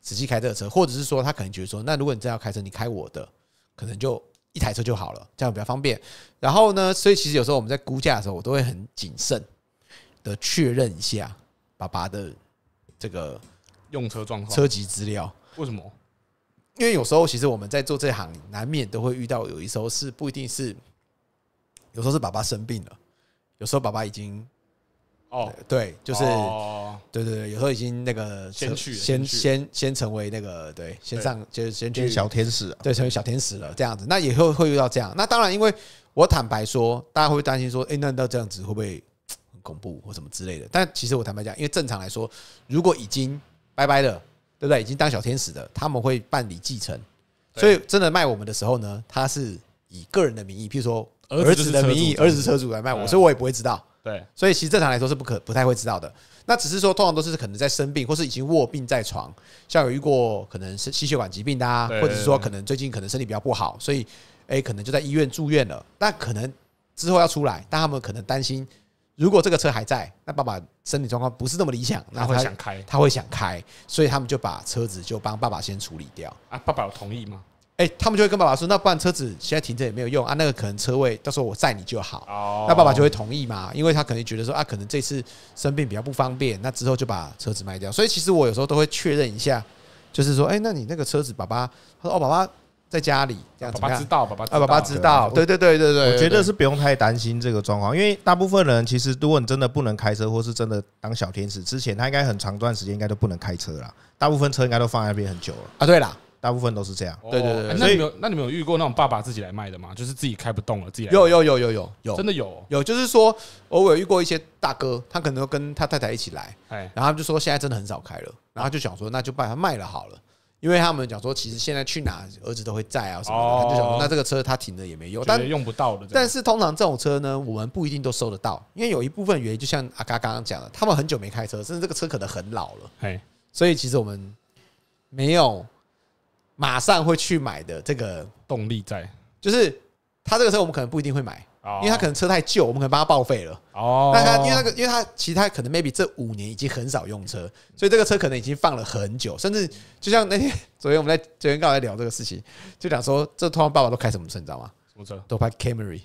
仔细开这个车，或者是说他可能觉得说，那如果你真的要开车，你开我的，可能就一台车就好了，这样比较方便。然后呢，所以其实有时候我们在估价的时候，我都会很谨慎的确认一下爸爸的这个用车状况、车籍资料。为什么？因为有时候其实我们在做这行，难免都会遇到，有一时候是不一定是，有时候是爸爸生病了，有时候爸爸已经哦，对，就是、哦、对对对，有时候已经那个先去先先先成为那个对，先上就是先去小天使，对，成为小天使了这样子，那也会会遇到这样。那当然，因为我坦白说，大家会担心说，哎、欸，那到这样子会不会很恐怖或什么之类的？但其实我坦白讲，因为正常来说，如果已经拜拜了。对不对？已经当小天使的，他们会办理继承，所以真的卖我们的时候呢，他是以个人的名义，譬如说儿子的名义，儿子车主来卖我，所以我也不会知道。对，所以其实正常来说是不可不太会知道的。那只是说，通常都是可能在生病，或是已经卧病在床，像有遇过可能是心血管疾病的、啊，或者是说可能最近可能身体比较不好，所以哎可能就在医院住院了。但可能之后要出来，但他们可能担心。如果这个车还在，那爸爸身体状况不是那么理想，那他会想开，他会想开，所以他们就把车子就帮爸爸先处理掉。啊，爸爸有同意吗？哎、欸，他们就会跟爸爸说，那不然车子现在停着也没有用啊，那个可能车位到时候我载你就好。哦，那爸爸就会同意嘛，因为他可能觉得说啊，可能这次生病比较不方便，那之后就把车子卖掉。所以其实我有时候都会确认一下，就是说，哎、欸，那你那个车子，爸爸，他说哦，爸爸。在家里这样子，爸爸知道，爸爸啊，爸爸知道，对对对对对，我觉得是不用太担心这个状况，因为大部分人其实，如果你真的不能开车，或是真的当小天使之前，他应该很长段时间应该都不能开车啦，大部分车应该都放在那边很久了啊。对啦，大部分都是这样。对对对，那你有那你们有遇过那种爸爸自己来卖的吗？就是自己开不动了，自己来卖？有有有有有有，真的有有，就是说，我有遇过一些大哥，他可能跟他太太一起来，然后他就说现在真的很少开了，然后就想说那就把它卖了好了。因为他们讲说，其实现在去哪儿子都会在啊什么的，他就想说，那这个车他停了也没用，但用不到的。但是通常这种车呢，我们不一定都收得到，因为有一部分原因，就像阿嘎刚刚讲的，他们很久没开车，甚至这个车可能很老了，所以其实我们没有马上会去买的这个动力在，就是他这个车我们可能不一定会买，因为他可能车太旧，我们可能帮他报废了。哦，那他因为那个，因为他其实他可能 maybe 这五年已经很少用车，所以这个车可能已经放了很久，甚至。就像那天，昨天我们在昨天刚好在聊这个事情，就讲说，这通常爸爸都开什么车，你知道吗？什么车？都开 Camry，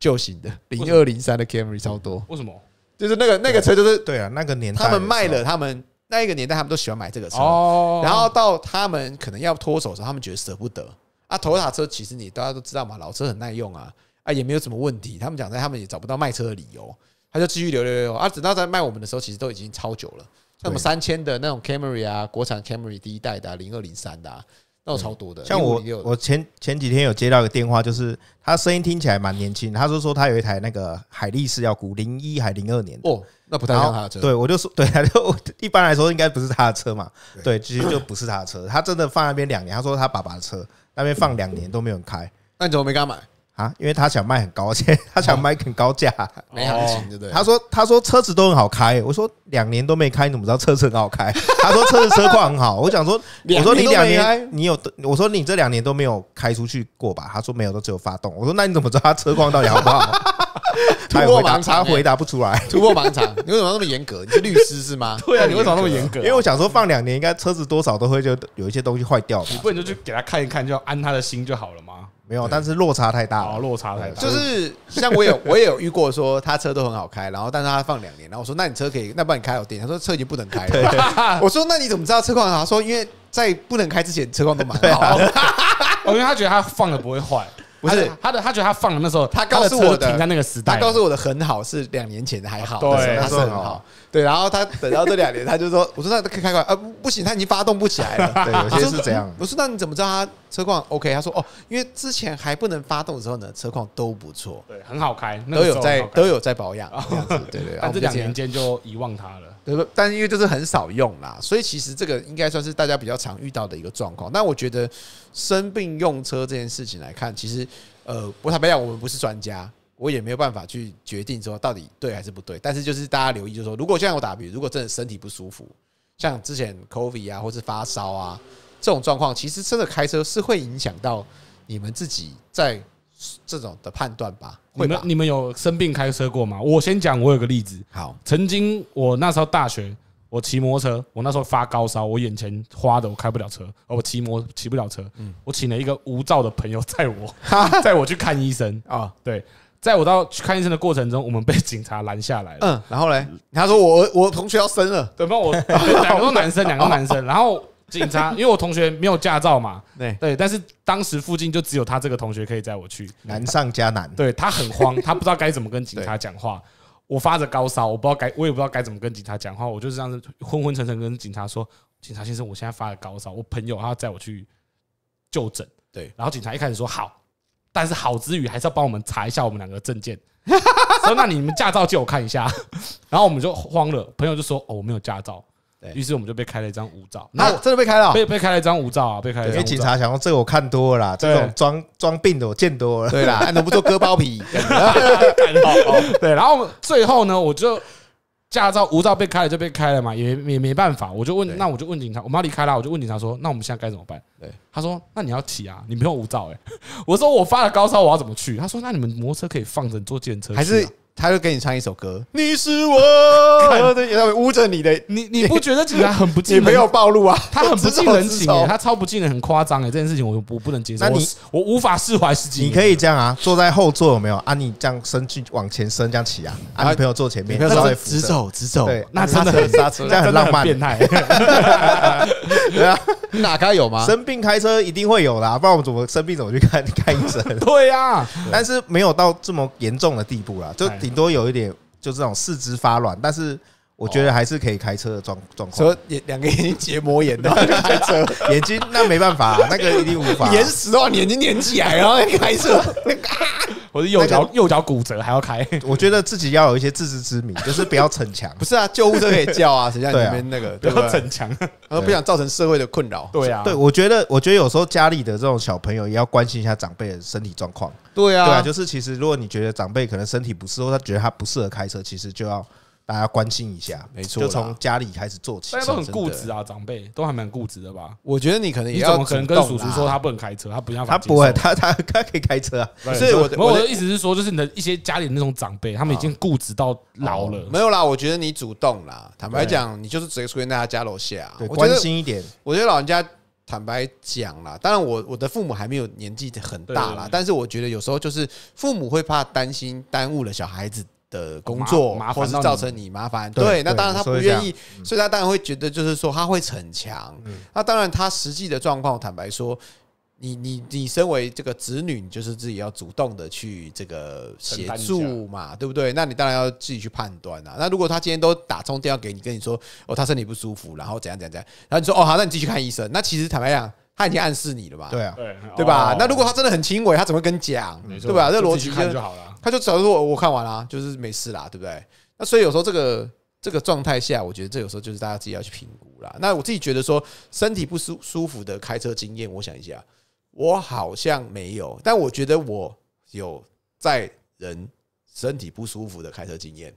旧型的零二零三的 Camry 超多。为什么？就是那个那个车就是对啊，那个年代他们卖了，他们那一个年代他们都喜欢买这个车，哦、然后到他们可能要脱手的时候，他们觉得舍不得啊。Toyota 车其实你大家都知道嘛，老车很耐用啊，啊也没有什么问题。他们讲在他们也找不到卖车的理由，他就继续留留留啊，等到在卖我们的时候，其实都已经超久了。那么三千的那种 Camry 啊，国产 Camry 第一代的零二零三的、啊，那种超多的。像我，我前前几天有接到一个电话，就是他声音听起来蛮年轻，他就说他有一台那个海力士要估零一还零二年的。哦，那不太像他的车。对，我就说，对，就一般来说应该不是他的车嘛。对，其实就不是他的车，他真的放那边两年。他说他爸爸的车那边放两年都没有人开，那你怎么没给他买？啊，因为他想卖很高价，他想卖很高价，没行情，对不对？他说，他说车子都很好开，我说两年都没开，你怎么知道车子很好开？他说车子车况很好，我想说，我说你两年，你有，我说你这两年都没有开出去过吧？他说没有，都只有发动。我说那你怎么知道他车况到底好不好？突破盲肠，回答不出来，突破盲肠。你为什么那么严格？你是律师是吗？对啊，你为什么那么严格？因为我想说放两年，应该车子多少都会就有一些东西坏掉。你不能就去给他看一看，就安他的心就好了吗？没有，但是落差太大了。落差太大，就是像我有我也有遇过，说他车都很好开，然后但是他放两年，然后我说那你车可以，那不然你开我店？他说车已经不能开了。我说那你怎么知道车况？他说因为在不能开之前车况都蛮好，因为他觉得他放了不会坏。不是他的，他觉得他放的那时候，他告诉我的停在那个时代，他告诉我的很好是两年前的还好，对，他是很好。对，然后他等到这两年，他就说，我说那开开关啊不行，他已经发动不起来了。对，有些是这样。我说那你怎么知道他？车况 OK。他说哦，因为之前还不能发动的时候呢，车况都不错，对，很好开，那個、都有在都有在保养，哦、這樣子对 对, 對。但这两年间就遗忘它了，对不？但因为就是很少用啦，所以其实这个应该算是大家比较常遇到的一个状况。但我觉得生病用车这件事情来看，其实呃，我坦白讲，我们不是专家。我也没有办法去决定说到底对还是不对，但是就是大家留意，就是说，如果像我打比，如果真的身体不舒服，像之前 COVID 啊，或是发烧啊这种状况，其实真的开车是会影响到你们自己在这种的判断吧？会吧？你们你们有生病开车过吗？我先讲，我有个例子。好，曾经我那时候大学，我骑摩托车，我那时候发高烧，我眼前花的，我开不了车，我骑摩骑不了车，嗯、我请了一个无照的朋友载我，载我去看医生啊，哦、对。在我到去看医生的过程中，我们被警察拦下来了。嗯，然后嘞，他说我我同学要生了，对吧？我两个男生，两个男生。然后警察，因为我同学没有驾照嘛，对对，但是当时附近就只有他这个同学可以载我去，难上加难。对他很慌，他不知道该怎么跟警察讲话。我发着高烧，我不知道该，我也不知道该怎么跟警察讲话，我就是这样子昏昏沉沉跟警察说：“警察先生，我现在发着高烧，我朋友他要载我去就诊。”对，然后警察一开始说好。但是好之余还是要帮我们查一下我们两个证件，所以那你们驾照借我看一下，然后我们就慌了，朋友就说哦我没有驾照，于是我们就被开了一张无照，那真的被开了，被被开了一张无照啊，被开了一张无照。因为警察想说这个我看多了啦，这种装装病的我见多了，对啦，能不做割包皮，对，然后最后呢我就驾照无照被开了就被开了嘛，也也没办法，我就问，那我就问警察，我们要离开啦，我就问警察说，那我们现在该怎么办？对，他说，那你要骑啊，你没有无照哎、欸，我说我发了高烧，我要怎么去？他说，那你们摩托车可以放着坐计程车去、啊，还是他就给你唱一首歌，你是我的，他捂着你的，你你不觉得警察很不近人？你没有暴露啊，他很不近人情哎、欸，他超不近人，很夸张哎，这件事情我我不能接受，我我无法释怀十几年。你可以这样啊，坐在后座有没有啊？你这样伸去往前伸这样骑啊？啊，你朋友坐前面，稍微直走直走，对，那真的很刹车，这样很浪漫，变态。对啊，你哪开有吗？生病开车一定会有啦，不然我们怎么生病怎么去看看医生？对啊，但是没有到这么严重的地步啦，就。顶多有一点，就这种四肢发软，但是我觉得还是可以开车的状状况。所以两个眼睛结膜炎的话就开车，眼睛那没办法、啊，那个一定无法、啊。眼屎的话，眼睛粘起来然后开车，我是右脚右脚骨折还要开。我觉得自己要有一些自知之明，就是不要逞强。不是啊，救护车可以叫啊，谁叫你那边那个不要逞强，然后不想造成社会的困扰。对啊，对，我觉得我觉得有时候家里的这种小朋友也要关心一下长辈的身体状况。对啊，对啊，就是其实如果你觉得长辈可能身体不适，或他觉得他不适合开车，其实就要大家关心一下，没错，就从家里开始做起。大家都很固执啊，长辈都还蛮固执的吧？我觉得你可能也要，你怎么可能跟叔叔说他不能开车？他不想法，他不会，他他他可以开车啊。所以我的我的意思是说，就是你的一些家里的那种长辈，他们已经固执到老了。没有啦，我觉得你主动啦，坦白讲，你就是直接出现在他家楼下，关心一点。我觉得老人家。坦白讲啦，当然我我的父母还没有年纪很大啦，但是我觉得有时候就是父母会怕担心耽误了小孩子的工作，或是造成你麻烦。对，那当然他不愿意，所以他当然会觉得就是说他会逞强。那当然他实际的状况，坦白说，你你你身为这个子女，你就是自己要主动的去这个协助嘛，对不对？那你当然要自己去判断啊。那如果他今天都打通电话给你，跟你说哦他身体不舒服，然后怎样怎样怎样，然后你说哦好，那你自己去看医生。那其实坦白讲，他已经暗示你了吧？对啊，对吧？那如果他真的很轻微，他怎么跟你讲？对吧？这逻辑就好了。他就只要说我看完了，就是没事啦，对不对？那所以有时候这个。这个状态下，我觉得这有时候就是大家自己要去评估啦。那我自己觉得说，身体不舒舒服的开车经验，我想一下，我好像没有，但我觉得我有载人身体不舒服的开车经验。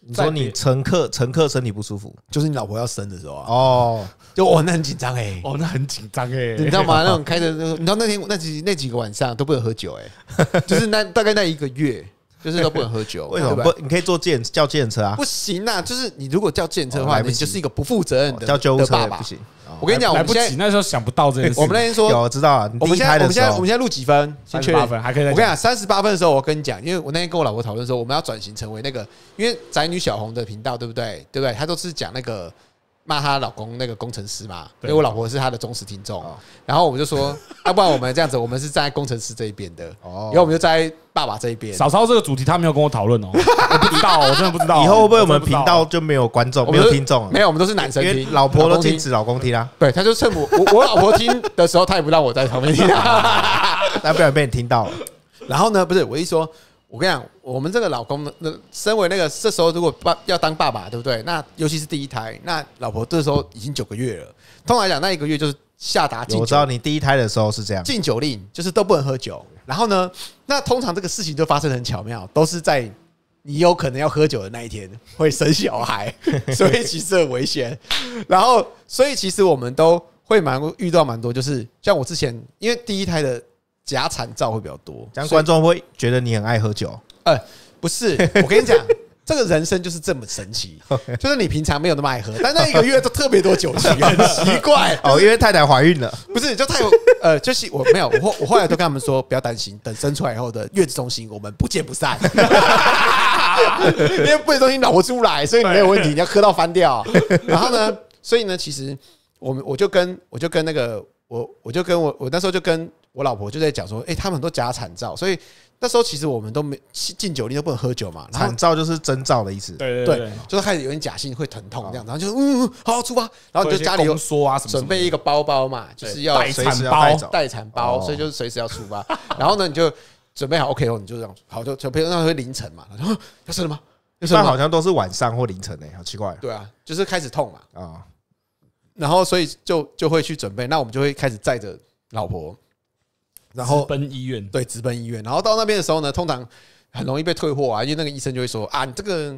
你说你乘客乘客身体不舒服，就是你老婆要生的时候啊？哦，就我那很紧张哎，哦那很紧张哎，你知道吗？那种开车，你知道那天那几那几个晚上都不能喝酒哎、欸，就是那大概那一个月。就是都不能喝酒，为什么不？你可以坐计叫计程车啊！不行啊，就是你如果叫计程车的话，你就是一个不负责任的叫救护车不行。我跟你讲，我们现在那时候想不到这件事。我们那天说，我知道啊。我们现在我们现在我们现在录几分？三十八分还可以。我跟你讲，三十八分的时候，我跟你讲，因为我那天跟我老婆讨论说，我们要转型成为那个，因为宅女小红的频道，对不对？对不对？她都是讲那个。骂她老公那个工程师嘛，因为我老婆是她的忠实听众，然后我们就说，要不然我们这样子，我们是站在工程师这一边的，然后我们就在爸爸这一边。嫂嫂这个主题她没有跟我讨论哦，我不知道，我真的不知道。以后会不会我们频道就没有观众、没有听众？没有，我们都是男生听，老婆都禁止老公听啦。对，他就趁我我我老婆听的时候，他也不让我在旁边听，那不然被你听到了。然后呢，不是我一说。我跟你讲，我们这个老公呢，身为那个这时候如果爸要当爸爸，对不对？那尤其是第一胎，那老婆这时候已经九个月了。通常来讲，那一个月就是下达禁酒。我知道你第一胎的时候是这样，禁酒令就是都不能喝酒。然后呢，那通常这个事情就发生很巧妙，都是在你有可能要喝酒的那一天会生小孩，所以其实很危险。然后，所以其实我们都会蛮遇到蛮多，就是像我之前，因为第一胎的。假产照会比较多，这样观众会觉得你很爱喝酒。呃，不是，我跟你讲，这个人生就是这么神奇，就是你平常没有那么爱喝，但那一个月都特别多酒局，很奇怪。哦，因为太太怀孕了，不是就太呃，就是我没有，我我后来都跟他们说，不要担心，等生出来以后的月子中心，我们不见不散。因为月子中心老婆出来，所以你没有问题，你要喝到翻掉。然后呢，所以呢，其实我我就跟我就跟那个我我就跟我我那时候就跟。我老婆就在讲说，哎、欸，他们很多假产照，所以那时候其实我们都没禁酒令，都不能喝酒嘛。产照就是真照的意思，对 对, 對, 對, 對，就是开始有点假性，会疼痛这样，然后就嗯，好好出发，然后就家里有说啊什么，准备一个包包嘛，就是要待产包，待产包，所以就是随时要出发。然后呢，你就准备好 OK 后，你就这样，好就就比如那会凌晨嘛，然后要生了吗？要生好像都是晚上或凌晨诶、欸，好奇怪、啊。对啊，就是开始痛嘛啊、哦，然后所以就就会去准备，那我们就会开始载着老婆。然后直奔医院，对，直奔医院。然后到那边的时候呢，通常很容易被退货啊，因为那个医生就会说啊，你这个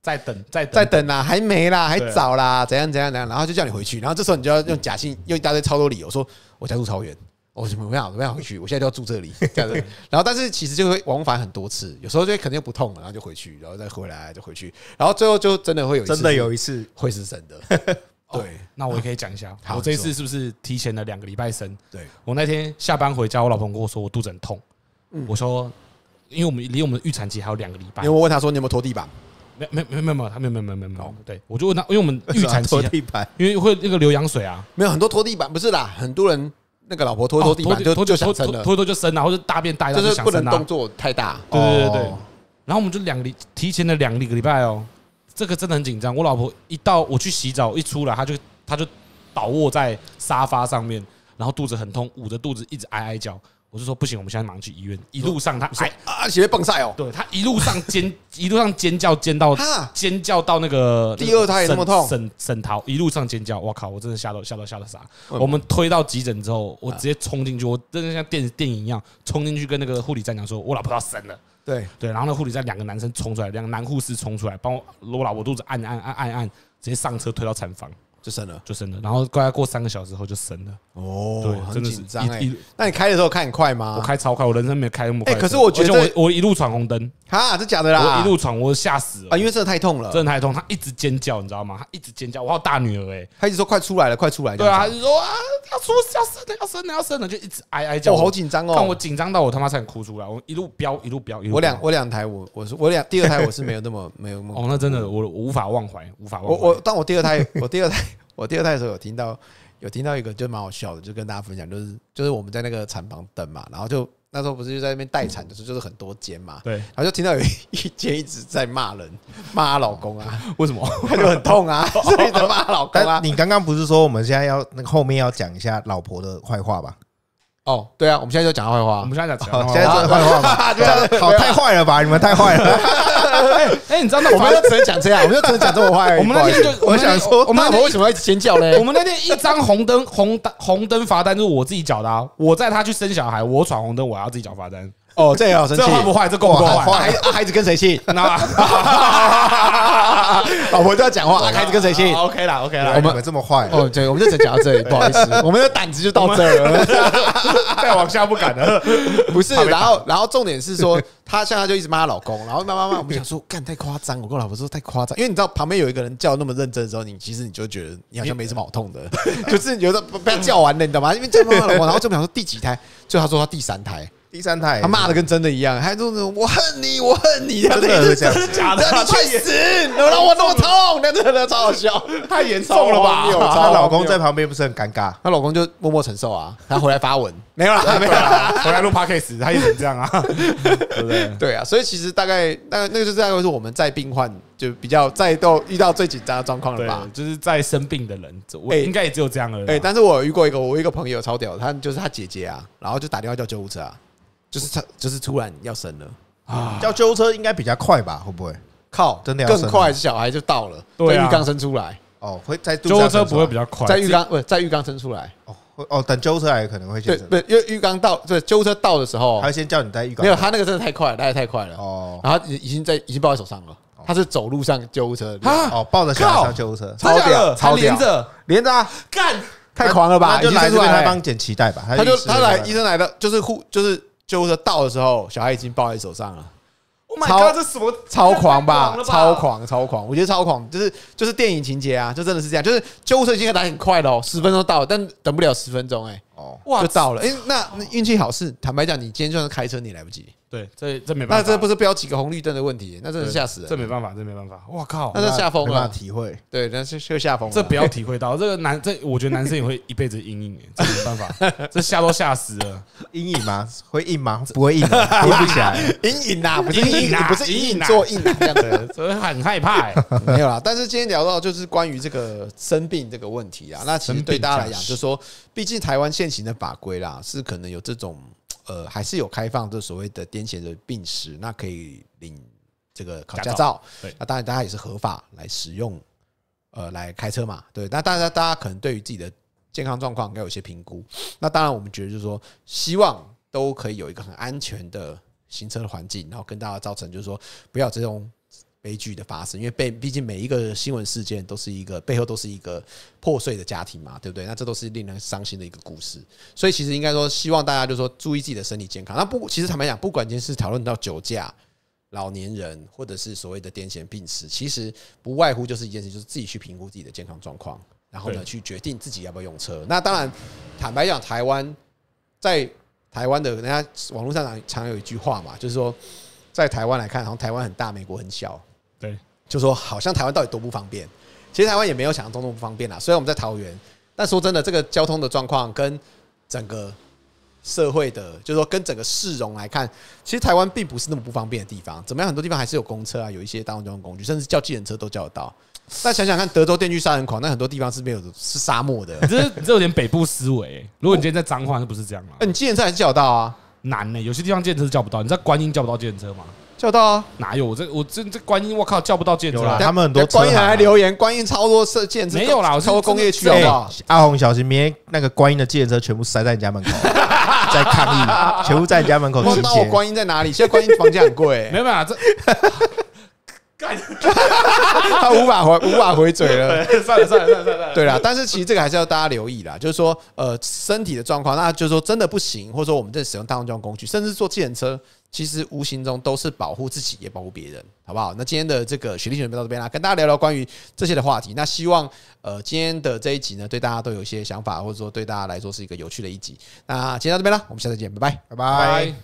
再等，再再等啦，还没啦，还早啦，怎样怎样怎样，然后就叫你回去。然后这时候你就要用假性，用一大堆超多理由说，我家住超远，我怎么没办法，没办法回去，我现在就要住这里这样子。然后但是其实就会往返很多次，有时候就肯定不痛了，然后就回去，然后再回来，就回去，然后最后就真的会有一次，真的有一次会是真的。对、哦，那我也可以讲一下，我这一次是不是提前了两个礼拜生？对，我那天下班回家，我老婆跟我说我肚子很痛，嗯、我说，因为我们离我们的预产期还有两个礼拜，因为我问她说你有没有拖地板？没没没没没，她没有没有没有没有，对，我就问她，因为我们预产期拖地板，因为会那个流羊水啊，没有很多拖地板不是啦，很多人那个老婆拖拖地板就就想生了，拖拖就生啊，或者大便大一大就想生啊，就是不能动作太大，对对对对，然后我们就两个提前了两个礼拜哦。这个真的很紧张。我老婆一到我去洗澡，一出来，她就她就倒卧在沙发上面，然后肚子很痛，捂着肚子一直哀哀叫。我就说不行，我们现在马上去医院。一路上她哎啊，血崩晒哦，对她一路上尖一路上尖叫尖到尖叫到那个第二胎也那么痛，沈沈桃一路上尖叫，我靠，我真的吓到吓到吓到傻。我们推到急诊之后，我直接冲进去，我真的像电电影一样冲进去跟那个护理站长说，我老婆要生了。对对，然后那护理站两个男生冲出来，两个男护士冲出来，帮我我老婆肚子按按按按按，直接上车推到产房就生了，就生了。然后大概过三个小时后就生了。哦，对，很紧张哎。那你开的时候开很快吗？我开超快，我人生没有开那么快。哎，可是我觉得我我一路闯红灯，哈，这假的啦！我一路闯，我吓死了啊！因为真的太痛了，真的太痛，他一直尖叫，你知道吗？他一直尖叫，我还有大女儿哎，他一直说快出来了，快出来！对啊，他就说啊，要出要生了，要生了，要生了，就一直哀哀叫。我好紧张哦，看我紧张到我他妈差点哭出来，我一路飙一路飙一路。我两我两台我我是我两第二胎我是没有那么没有哦，那真的我我无法忘怀，无法忘怀。我我当我第二胎我第二胎。我第二胎的时候有听到有听到一个就蛮好笑的，就跟大家分享，就是就是我们在那个产房等嘛，然后就那时候不是就在那边待产的时候，就是很多间嘛，对，然后就听到有一间一直在骂人，骂老公啊，为什么？他就很痛啊，所以在骂老公啊。你刚刚不是说我们现在要那个后面要讲一下老婆的坏话吧？哦，对啊，我们现在就讲坏话，我们现在讲坏话，现在讲坏话嘛，好，太坏了吧，你们太坏了。哎，你知道那我们就只能讲这样，我们就只能讲这么坏。我们那天就我想说，我们为什么要一直尖叫呢？我们那天一张红灯红红灯罚单就是我自己缴的啊，我载他去生小孩，我闯红灯，我要自己缴罚单。哦，这也好生气，这坏不坏？这够不够坏？孩子跟谁姓？老婆就要讲话，孩子跟谁姓 ？OK 啦 ，OK 啦，我们这么坏哦，对，我们就只讲到这里，不好意思，我们的胆子就到这了，再往下不敢了。不是，然后，然后重点是说，她像她就一直骂她老公，然后骂骂骂，我们想说，干太夸张，我跟我老婆说太夸张，因为你知道旁边有一个人叫那么认真的时候，你其实你就觉得你好像没什么好痛的，就是你觉得被叫完了，你知道吗？因为叫骂老婆，然后就想说第几胎，最后她说她第三胎。第三胎，他骂的跟真的一样，还说我恨你，我恨你，真的真的假的？你去死！我让我那么痛，真的超好笑，太严重了吧？她老公在旁边不是很尴尬，她老公就默默承受啊。她回来发文没有啦，没有啦，回来录 podcast， 她也能这样啊，对不对？对啊，所以其实大概那那个就是大概是我们在病患就比较再都遇到最紧张的状况了吧？就是在生病的人，我应该也只有这样了。哎，但是我遇过一个，我一个朋友超屌，他就是他姐姐啊，然后就打电话叫救护车啊。就是他，就是突然要生了啊！叫救护车应该比较快吧？会不会？靠，真的要生更快，小孩就到了，在浴缸生出来哦，会在救护车不会比较快，在浴缸不在浴缸生出来哦哦，等救护车来可能会先生，对，因为浴缸到，对，救护车到的时候，他先叫你在浴缸，没有，他那个真的太快了，太太快了哦，然后已经在已经抱在手上了，他是走路上救护车哦，抱着小孩上救护车，超屌，超连着连着干，太狂了吧！就来这边他帮剪脐带吧，他就他来医生来的就是护就是。救护车到的时候，小孩已经抱在手上了。Oh my god！ 这什么超狂吧？超狂，超狂！我觉得超狂，就是就是电影情节啊，就真的是这样。就是救护车已经来很快了，十分钟到了，但等不了十分钟，哎，哦，就到了。哎，那运气好是，坦白讲，你今天就算开车，你也来不及。对，这这没办法。那这不是标几个红绿灯的问题，那真是吓死人。这没办法，这没办法。哇靠！那是下风了，没办法体会。对，那是就下风了。这不要体会到，这个男，这我觉得男生也会一辈子阴影，这没办法，这吓都吓死了。阴影吗？会硬吗？不会硬，硬不起来。阴影啊，不是阴影，不是阴影做硬这样的，所以很害怕。没有啦，但是今天聊到就是关于这个生病这个问题啊，那其实对大家来讲，就是说，毕竟台湾现行的法规啦，是可能有这种。呃，还是有开放这所谓的癫痫的病史，那可以领这个考驾照。对，那当然大家也是合法来使用，呃，来开车嘛。对，那大家大家可能对于自己的健康状况应该有些评估。那当然，我们觉得就是说，希望都可以有一个很安全的行车的环境，然后跟大家造成就是说，不要这种悲剧的发生，因为被毕竟每一个新闻事件都是一个背后都是一个破碎的家庭嘛，对不对？那这都是令人伤心的一个故事，所以其实应该说，希望大家就是说注意自己的身体健康。那不，其实坦白讲，不管今天是讨论到酒驾、老年人，或者是所谓的癫痫病史，其实不外乎就是一件事，就是自己去评估自己的健康状况，然后呢去决定自己要不要用车。那当然，坦白讲，台湾在台湾的人家网络上常有一句话嘛，就是说在台湾来看，好像台湾很大，美国很小。对，就说好像台湾到底多不方便，其实台湾也没有想象中那么不方便啦。虽然我们在桃园，但说真的，这个交通的状况跟整个社会的，就是说跟整个市容来看，其实台湾并不是那么不方便的地方。怎么样，很多地方还是有公车啊，有一些大众交通工具，甚至叫计程车都叫得到。但想想看，德州电锯杀人狂，那很多地方是没有是沙漠的。这这有点北部思维、欸。如果你今天在彰化，就不是这样了、欸。你计程车还是叫得到啊？难呢、欸，有些地方计程车叫不到。你在观音叫不到计程车吗？叫到啊！哪有我这我这这观音，我靠，叫不到建车啦！他们很多观音还留言，观音超多设建车，没有啦，我超多工业区好不好？阿宏小心，明天那个观音的建车全部塞在你家门口，在抗议，全部在你家门口。我那我观音在哪里？现在观音房价很贵，没有办法，这他无法回无法回嘴了。算了算了算了算了。对啦，但是其实这个还是要大家留意啦，就是说呃身体的状况，那就是说真的不行，或者说我们在使用大众交通工具，甚至坐建车。其实无形中都是保护自己，也保护别人，好不好？那今天的这个学历选到这边啦，跟大家聊聊关于这些的话题。那希望呃今天的这一集呢，对大家都有一些想法，或者说对大家来说是一个有趣的一集。那今天到这边啦，我们下次见，拜拜，拜拜。